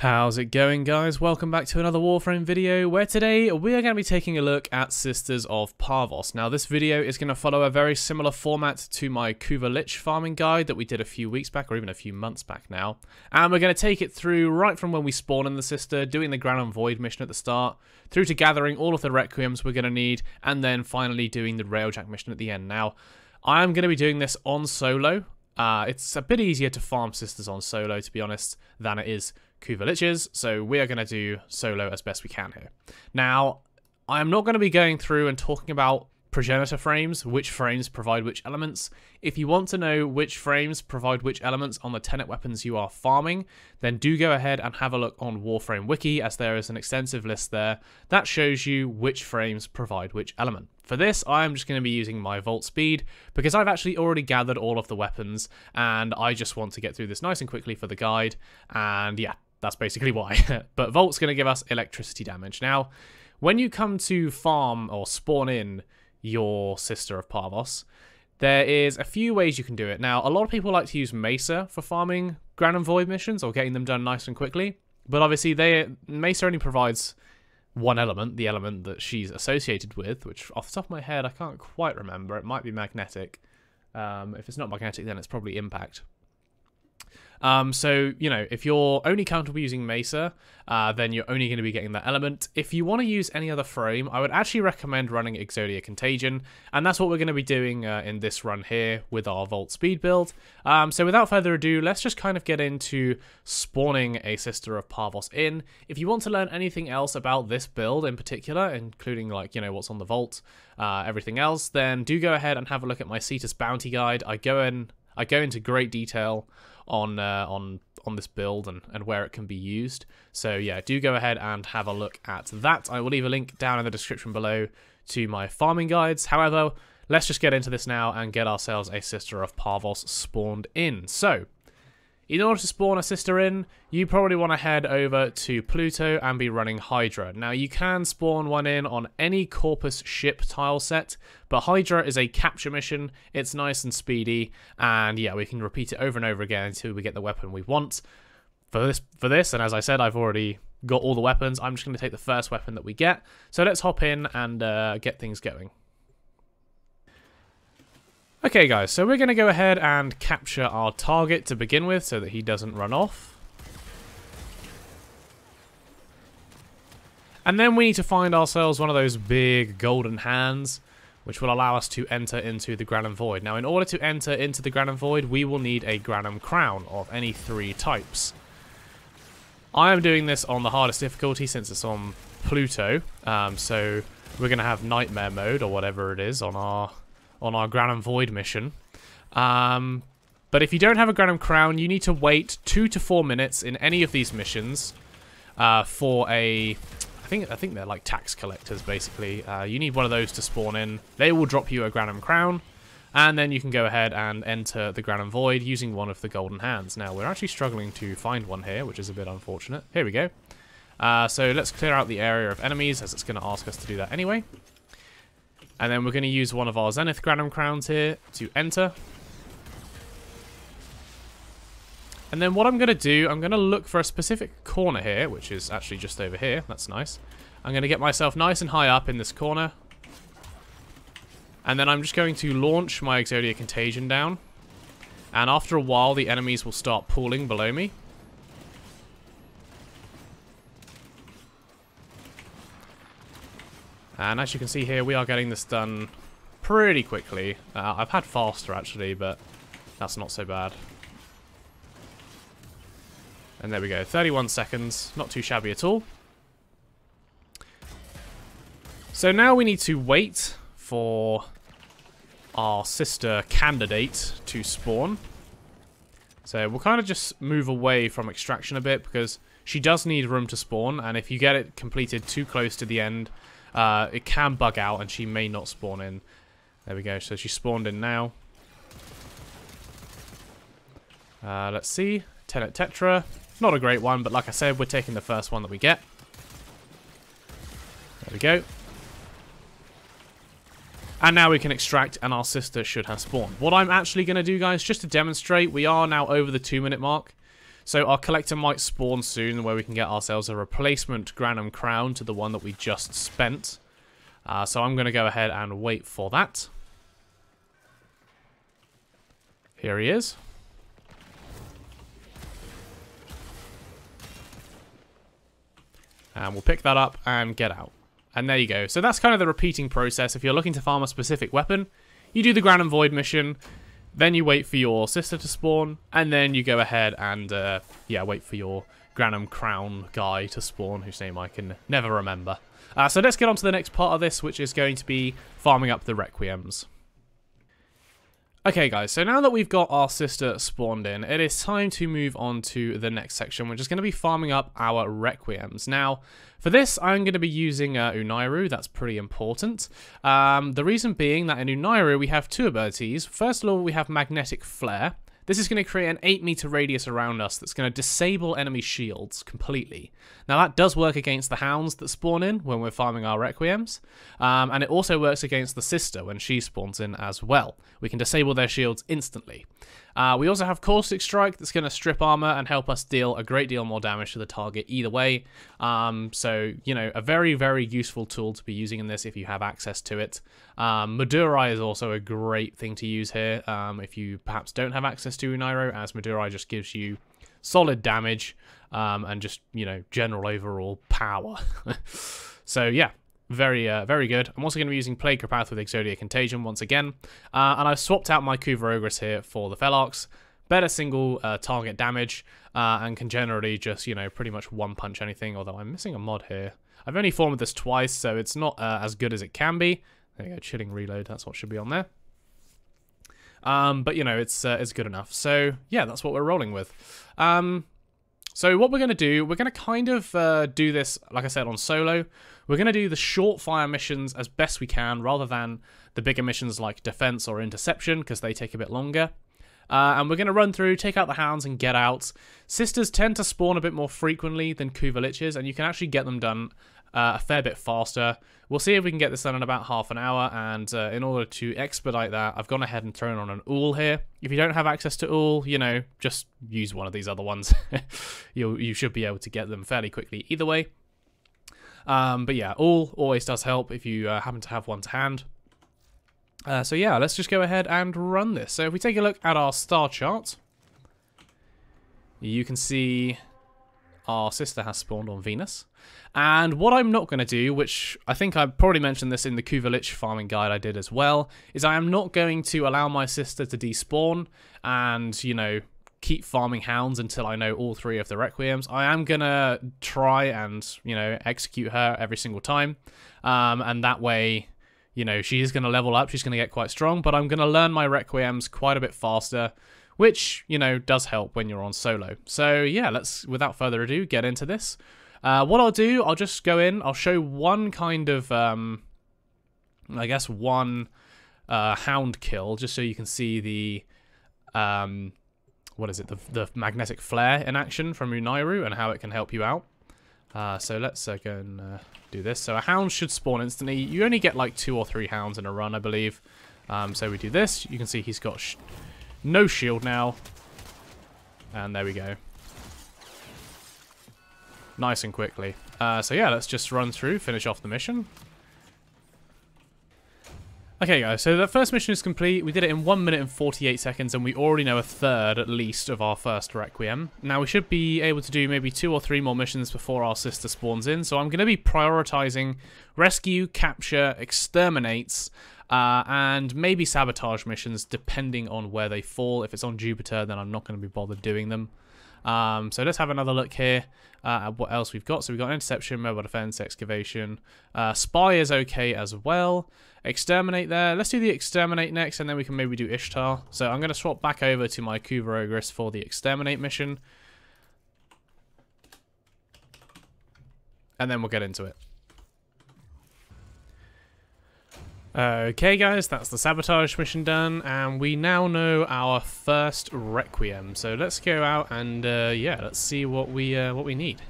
How's it going, guys? Welcome back to another Warframe video, where today we are going to be taking a look at Sisters of Parvos. Now, this video is going to follow a very similar format to my Kuva Lich farming guide that we did a few weeks back, or even a few months back now. And we're going to take it through right from when we spawn in the Sister, doing the Granum Void mission at the start, through to gathering all of the Requiems we're going to need, and then finally doing the Railjack mission at the end. Now, I am going to be doing this on solo. It's a bit easier to farm Sisters on solo, to be honest, than it is Kuva Liches, so we are going to do solo as best we can here. Now, I'm not going to be going through and talking about progenitor frames, which frames provide which elements. If you want to know which frames provide which elements on the Tenet weapons you are farming, then do go ahead and have a look on Warframe Wiki, as there is an extensive list there that shows you which frames provide which element. For this, I'm just going to be using my Vault Speed, because I've actually already gathered all of the weapons, and I just want to get through this nice and quickly for the guide, and yeah, that's basically why. But Vault's going to give us electricity damage. Now, when you come to farm or spawn in your Sister of Parvos, there is a few ways you can do it. Now, a lot of people like to use Mesa for farming Granum Void missions or getting them done nice and quickly. But obviously, Mesa only provides one element, the element that she's associated with, which off the top of my head, I can't quite remember. It might be Magnetic. If it's not Magnetic, then it's probably Impact. So, you know, if you're only comfortable using Mesa, then you're only going to be getting that element. If you want to use any other frame, I would actually recommend running Exodia Contagion, and that's what we're going to be doing in this run here with our Vault Speed build. So without further ado, let's just kind of get into spawning a Sister of Parvos in. If you want to learn anything else about this build in particular, including, like, you know, what's on the vault, everything else, then do go ahead and have a look at my Cetus Bounty Guide. I go into great detail on this build and where it can be used. So yeah, do go ahead and have a look at that. I will leave a link down in the description below to my farming guides. However, let's just get into this now and get ourselves a Sister of Parvos spawned in. So, in order to spawn a sister in, you probably want to head over to Pluto and be running Hydra. Now, you can spawn one in on any Corpus ship tile set, but Hydra is a capture mission. It's nice and speedy, and yeah, we can repeat it over and over again until we get the weapon we want. For this, and as I said, I've already got all the weapons. I'm just going to take the first weapon that we get. So let's hop in and get things going. Okay, guys, so we're going to go ahead and capture our target to begin with so that he doesn't run off. And then we need to find ourselves one of those big golden hands, which will allow us to enter into the Granum Void. Now, in order to enter into the Granum Void, we will need a Granum Crown of any three types. I am doing this on the hardest difficulty since it's on Pluto, so we're going to have Nightmare Mode or whatever it is on our Granum Void mission. But if you don't have a Granum Crown, you need to wait 2 to 4 minutes in any of these missions for a... I think they're like tax collectors, basically. You need one of those to spawn in. They will drop you a Granum Crown, and then you can go ahead and enter the Granum Void using one of the golden hands. Now, we're actually struggling to find one here, which is a bit unfortunate. Here we go. So let's clear out the area of enemies, as it's going to ask us to do that anyway. And then we're going to use one of our Zenith Granum Crowns here to enter. And then what I'm going to do, I'm going to look for a specific corner here, which is actually just over here. That's nice. I'm going to get myself nice and high up in this corner. And then I'm just going to launch my Exodia Contagion down. And after a while, the enemies will start pooling below me. And as you can see here, we are getting this done pretty quickly. I've had faster, actually, but that's not so bad. And there we go, 31 seconds. Not too shabby at all. So now we need to wait for our sister candidate to spawn. So we'll kind of just move away from extraction a bit, because she does need room to spawn, and if you get it completed too close to the end, it can bug out and she may not spawn in. There we go, so she spawned in now. Let's see, Tenet Tetra, not a great one, but like I said, we're taking the first one that we get. There we go. And now we can extract, and our sister should have spawned. What I'm actually going to do, guys, just to demonstrate, we are now over the 2-minute mark. So our collector might spawn soon where we can get ourselves a replacement Granum Crown to the one that we just spent. So I'm going to go ahead and wait for that. Here he is. And we'll pick that up and get out. And there you go. So that's kind of the repeating process. If you're looking to farm a specific weapon, you do the Granum Void mission, then you wait for your sister to spawn, and then you go ahead and, yeah, wait for your Granum Crown guy to spawn, whose name I can never remember. So let's get on to the next part of this, which is going to be farming up the Requiems. Okay, guys, so now that we've got our sister spawned in, it is time to move on to the next section, which is going to be farming up our Requiems. Now, for this, I'm going to be using Unairu. That's pretty important. The reason being that in Unairu, we have two abilities. First of all, we have Magnetic Flare. This is going to create an 8-meter radius around us that's going to disable enemy shields completely. Now, that does work against the hounds that spawn in when we're farming our Requiems, and it also works against the sister when she spawns in as well. We can disable their shields instantly. We also have Caustic Strike that's going to strip armor and help us deal a great deal more damage to the target either way. So, you know, a very, very useful tool to be using in this if you have access to it. Madurai is also a great thing to use here if you perhaps don't have access to Unairu, as Madurai just gives you solid damage and just, you know, general overall power. So yeah, very good. I'm also going to be using Plague Kripath with Exodia Contagion once again, and I've swapped out my Kuva Ogris here for the Fel Arx. Better single target damage and can generally just, you know, pretty much one punch anything, although I'm missing a mod here. I've only formed this twice, so it's not as good as it can be. There you go, chilling reload, that's what should be on there. But, you know, it's good enough. So, yeah, that's what we're rolling with. So what we're going to do, we're going to kind of do this, like I said, on solo. We're going to do the short fire missions as best we can, rather than the bigger missions like defense or interception, because they take a bit longer. And we're going to run through, take out the hounds, and get out. Sisters tend to spawn a bit more frequently than Kuva Liches, and you can actually get them done a fair bit faster. We'll see if we can get this done in about half an hour, and in order to expedite that, I've gone ahead and thrown on an Ool here. If you don't have access to Ool, you know, just use one of these other ones. you should be able to get them fairly quickly either way. But yeah, Ool always does help if you happen to have one to hand. So yeah, let's just go ahead and run this. So if we take a look at our star chart, you can see our sister has spawned on Venus. And what I'm not going to do, which I think I probably mentioned this in the Kuva Lich farming guide I did as well, is I am not going to allow my sister to despawn and, you know, keep farming hounds until I know all three of the Requiems. I am going to try and, you know, execute her every single time. And that way, you know, she is going to level up, she's going to get quite strong, but I'm going to learn my Requiems quite a bit faster, which, you know, does help when you're on solo. So, yeah, let's, without further ado, get into this. What I'll do, I'll just go in, I'll show one kind of, I guess, one hound kill, just so you can see the, what is it, the Magnetic Flare in action from Unairu and how it can help you out. So let's go and do this. So a hound should spawn instantly. You only get like 2 or 3 hounds in a run, I believe. So we do this. You can see he's got no shield now, and there we go, nice and quickly. So yeah, let's just run through, finish off the mission. Okay guys, so the first mission is complete. We did it in 1 minute and 48 seconds, and we already know a third at least of our first Requiem. Now we should be able to do maybe 2 or 3 more missions before our sister spawns in, so I'm going to be prioritizing rescue, capture, exterminates, and maybe sabotage missions, depending on where they fall. If it's on Jupiter, then I'm not going to be bothered doing them. So let's have another look here at what else we've got. So we've got interception, mobile defense, excavation. Spy is okay as well. Exterminate there. Let's do the exterminate next, and then we can maybe do Ishtar. So I'm going to swap back over to my Kuva Ogris for the exterminate mission, and then we'll get into it. Okay guys, that's the sabotage mission done, and we now know our first Requiem. So let's go out and yeah, let's see what we need.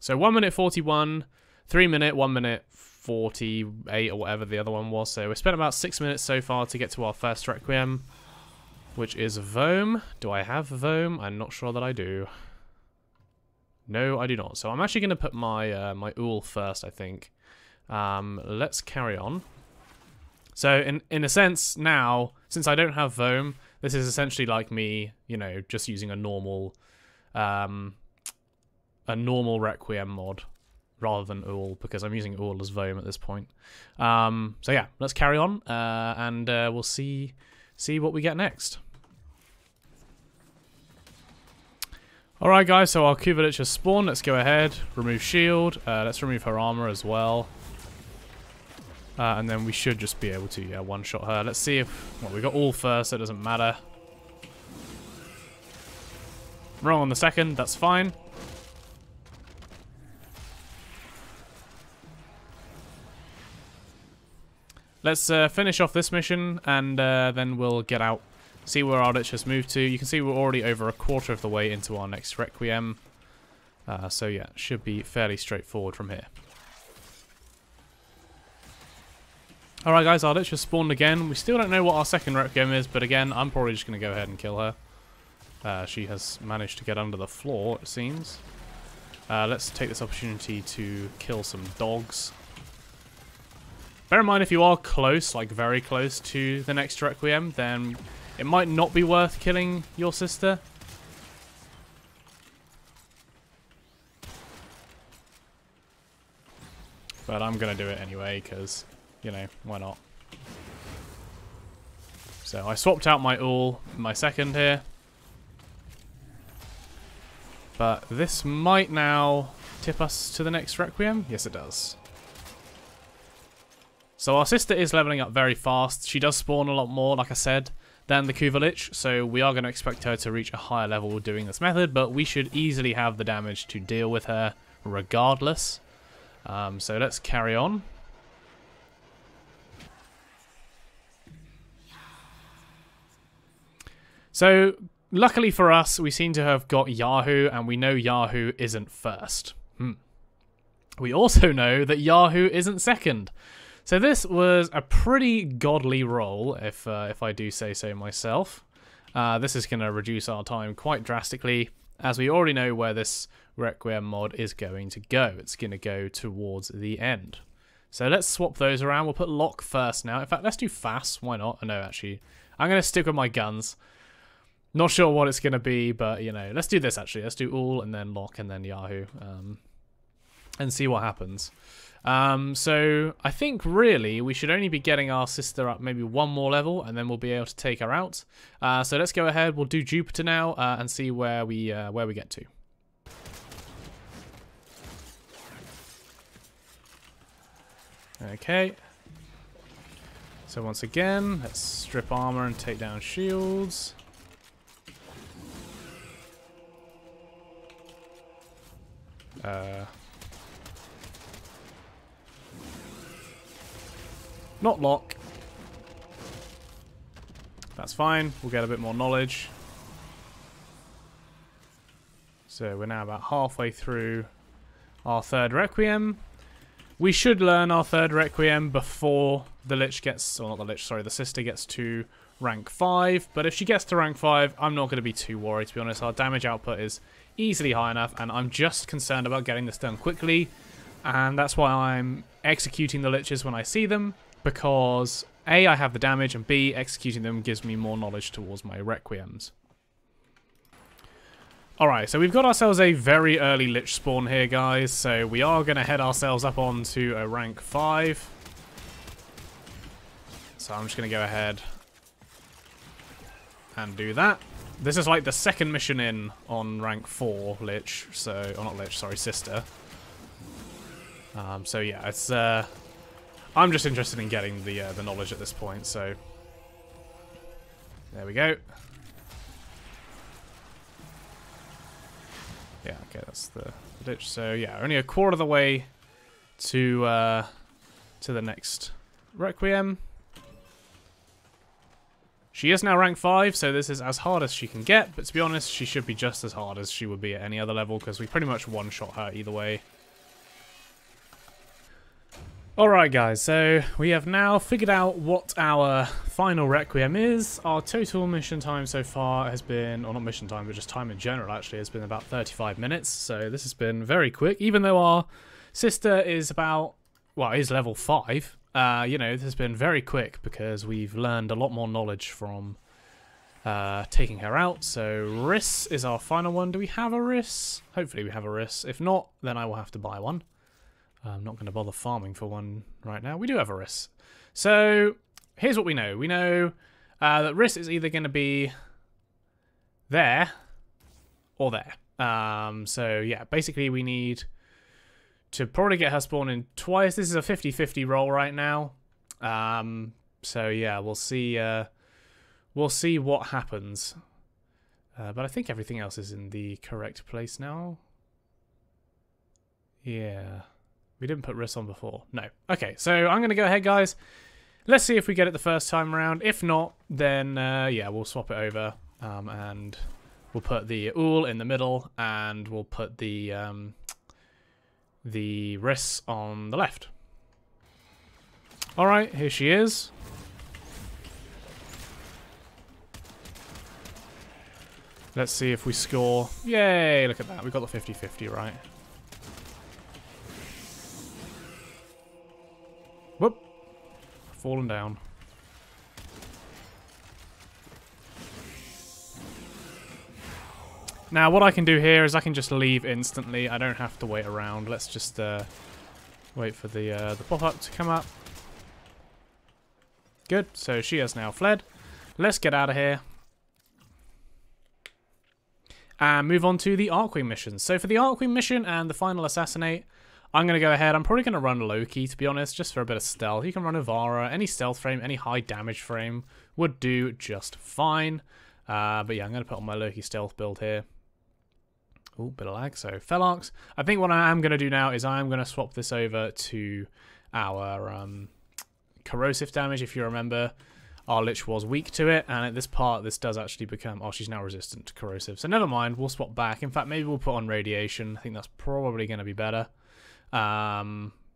So 1 minute 41, 3 minute, 1 minute 48 or whatever the other one was. So we spent about 6 minutes so far to get to our first Requiem, which is Vome. Do I have Vome? I'm not sure that I do. No, I do not. So I'm actually going to put my my Ool first, I think. Let's carry on. So in a sense now, since I don't have Vome, this is essentially like me, you know, just using a normal Requiem mod rather than Ool, because I'm using Ool as Vome at this point. So yeah, let's carry on, and we'll see what we get next. Alright guys, so our Kuva Lich has spawned. Let's go ahead, remove shield, let's remove her armor as well. And then we should just be able to, yeah, one-shot her. Let's see if... well, we got all first, so it doesn't matter. Wrong on the second, that's fine. Let's finish off this mission, and then we'll get out. See where our Lich has moved to. You can see we're already over a quarter of the way into our next Requiem. So yeah, should be fairly straightforward from here. Alright guys, our Lich has spawned again. We still don't know what our second Requiem is, but again, I'm probably just going to go ahead and kill her. She has managed to get under the floor, it seems. Let's take this opportunity to kill some dogs. Bear in mind, if you are close, like very close to the next Requiem, then... it might not be worth killing your sister. But I'm going to do it anyway, because, you know, why not? So I swapped out my Ool, my second here. But this might now tip us to the next Requiem. Yes, it does. So our sister is leveling up very fast. She does spawn a lot more, like I said, than the Kuva Lich, so we are going to expect her to reach a higher level doing this method, but we should easily have the damage to deal with her regardless. So let's carry on. So luckily for us, we seem to have got Yahoo, and we know Yahoo isn't first. We also know that Yahoo isn't second. So this was a pretty godly roll, if I do say so myself. This is going to reduce our time quite drastically, as we already know where this Requiem mod is going to go. It's going to go towards the end. So let's swap those around. We'll put Lock first now. In fact, let's do Fast. Why not? No, actually, I'm going to stick with my guns. Not sure what it's going to be, but, you know, let's do this, actually. Let's do All and then Lock and then Yahoo, and see what happens. So I think really we should only be getting our sister up maybe one more level, and then we'll be able to take her out. So let's go ahead. We'll do Jupiter now, and see where we get to. Okay. So once again, let's strip armor and take down shields. Not Lock. That's fine. We'll get a bit more knowledge. So we're now about halfway through our third Requiem. We should learn our third Requiem before the Lich gets... or not the Lich, sorry. The sister gets to rank 5. But if she gets to rank 5, I'm not going to be too worried, to be honest. Our damage output is easily high enough, and I'm just concerned about getting this done quickly. And that's why I'm executing the Liches when I see them. Because A, I have the damage, and B, executing them gives me more knowledge towards my Requiems. Alright, so we've got ourselves a very early Lich spawn here, guys. So we are going to head ourselves up on to a rank 5. So I'm just going to go ahead and do that. This is like the second mission in on rank 4 Lich. So, or not Lich, sorry, Sister. So yeah, it's... I'm just interested in getting the knowledge at this point, so there we go. Yeah, okay, that's the Lich. So yeah, only a quarter of the way to the next Requiem. She is now rank 5, so this is as hard as she can get, but to be honest, she should be just as hard as she would be at any other level, because we pretty much one-shot her either way. Alright guys, so we have now figured out what our final Requiem is. Our total mission time so far has been, or not mission time, but just time in general actually, has been about 35 minutes. So this has been very quick, even though our sister is about, well, is level 5. You know, this has been very quick because we've learned a lot more knowledge from taking her out. So Riss is our final one. Do we have a Riss? Hopefully we have a Riss. If not, then I will have to buy one. I'm not going to bother farming for one right now. We do have a Riss. So here's what we know. We know that Riss is either going to be there or there. So yeah, basically we need to probably get her spawned in twice. This is a 50-50 roll right now. So yeah, we'll see what happens. But I think everything else is in the correct place now. Yeah. We didn't put Riss on before. No. Okay, so I'm going to go ahead, guys. Let's see if we get it the first time around. If not, then, yeah, we'll swap it over. And we'll put the Ool in the middle. And we'll put the Riss on the left. Alright, here she is. Let's see if we score. Yay, look at that. We got the 50-50 right. Whoop! Fallen down. Now what I can do here is I can just leave instantly. I don't have to wait around. Let's just wait for the pop-up to come up. Good. So she has now fled. Let's get out of here and move on to the Arcwing mission. So for the Arcwing mission and the final assassinate, I'm going to go ahead. I'm probably going to run Loki, to be honest, just for a bit of stealth. You can run Ivara. Any stealth frame, any high damage frame would do just fine. But yeah, I'm going to put on my Loki stealth build here. Ooh, bit of lag. So Fel Arx. I think what I am going to do now is I am going to swap this over to our corrosive damage. If you remember, our Lich was weak to it. And at this part, this does actually become... Oh, she's now resistant to corrosive. So never mind. We'll swap back. In fact, maybe we'll put on radiation. I think that's probably going to be better.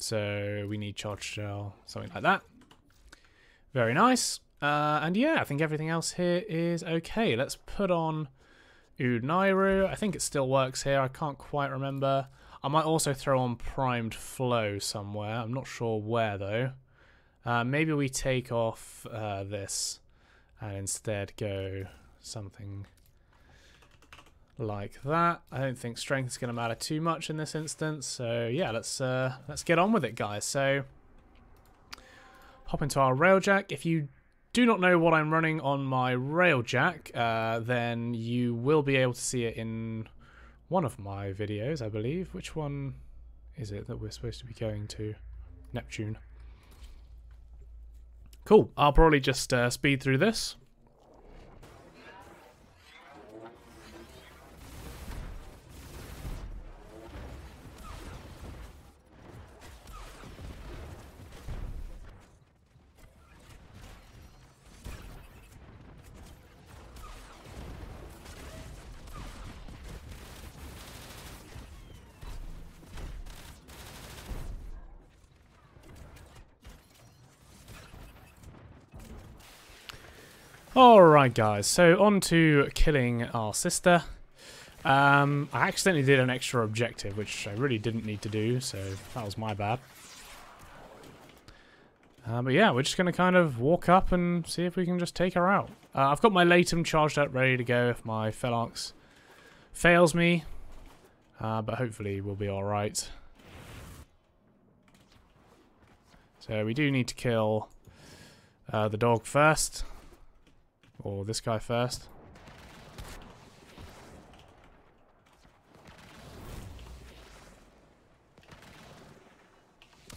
So we need charge shell, something like that. Very nice. And yeah, I think everything else here is okay. Let's put on Unairu. I think it still works here. I can't quite remember. I might also throw on primed flow somewhere. I'm not sure where though. Maybe we take off this and instead go something like that. I don't think strength is going to matter too much in this instance. So yeah, let's get on with it, guys. So hop into our Railjack. If you do not know what I'm running on my Railjack, then you will be able to see it in one of my videos, I believe. Which one is it that we're supposed to be going to? Neptune. Cool. I'll probably just speed through this. Alright guys, so on to killing our sister. I accidentally did an extra objective, which I really didn't need to do, so that was my bad. But yeah, we're just going to kind of walk up and see if we can just take her out. I've got my Latum charged up, ready to go if my Fel Arx fails me. But hopefully we'll be alright. So we do need to kill the dog first. Or this guy first.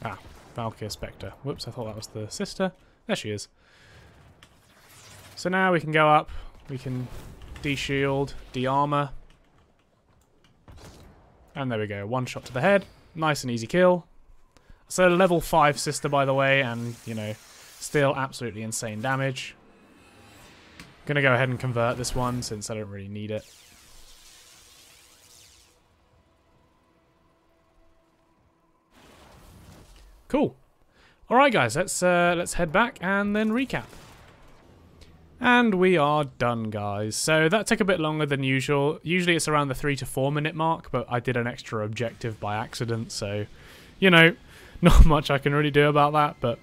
Ah, Valkyr Spectre. Whoops, I thought that was the sister. There she is. So now we can go up. We can de-shield, de-armor. And there we go. One shot to the head. Nice and easy kill. So level 5 sister, by the way. And, you know, still absolutely insane damage. Gonna go ahead and convert this one since I don't really need it. Cool. All right, guys, let's head back and then recap. And we are done, guys. So that took a bit longer than usual. Usually it's around the 3 to 4 minute mark, but I did an extra objective by accident, so, you know, not much I can really do about that, but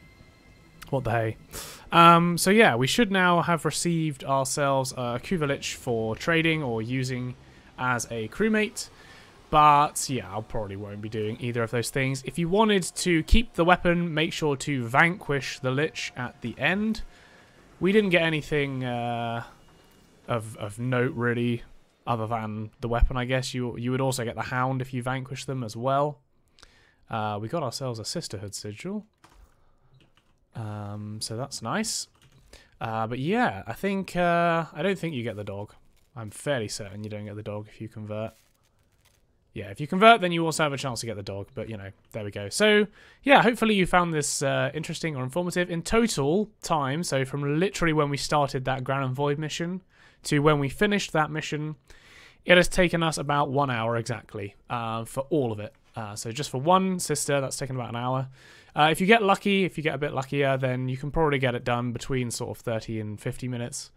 what the hey. So yeah, we should now have received ourselves Kuva Lich for trading or using as a crewmate. But yeah, I probably won't be doing either of those things. If you wanted to keep the weapon, make sure to vanquish the Lich at the end. We didn't get anything of note really, other than the weapon, I guess. You would also get the Hound if you vanquish them as well. We got ourselves a Sisterhood Sigil. So that's nice. But yeah, I think I don't think you get the dog. I'm fairly certain you don't get the dog if you convert. Yeah, if you convert, then you also have a chance to get the dog. But, you know, there we go. So, yeah, hopefully you found this interesting or informative. In total time, so from literally when we started that Granum Void mission to when we finished that mission, it has taken us about 1 hour exactly for all of it. So just for one sister, that's taken about an hour. If you get lucky, if you get a bit luckier, then you can probably get it done between sort of 30 and 50 minutes.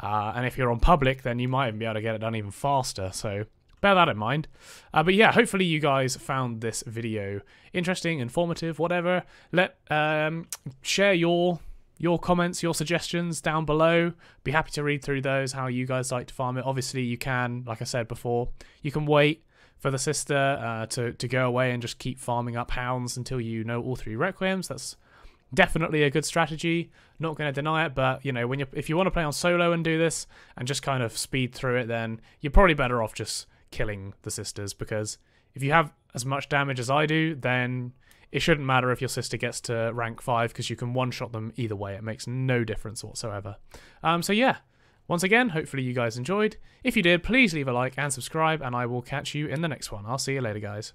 And if you're on public, then you might even be able to get it done even faster. So bear that in mind. But yeah, hopefully you guys found this video interesting, informative, whatever. Let share your comments, your suggestions down below. Be happy to read through those, how you guys like to farm it. Obviously you can, like I said before, you can wait for the sister to go away and just keep farming up hounds until you know all 3 Requiems. That's definitely a good strategy, not going to deny it, but you know, when you if you want to play on solo and do this and just kind of speed through it, then you're probably better off just killing the sisters, because if you have as much damage as I do, then it shouldn't matter if your sister gets to rank 5, because you can one-shot them either way. It makes no difference whatsoever. So yeah, once again, hopefully you guys enjoyed. If you did, please leave a like and subscribe, and I will catch you in the next one. I'll see you later, guys.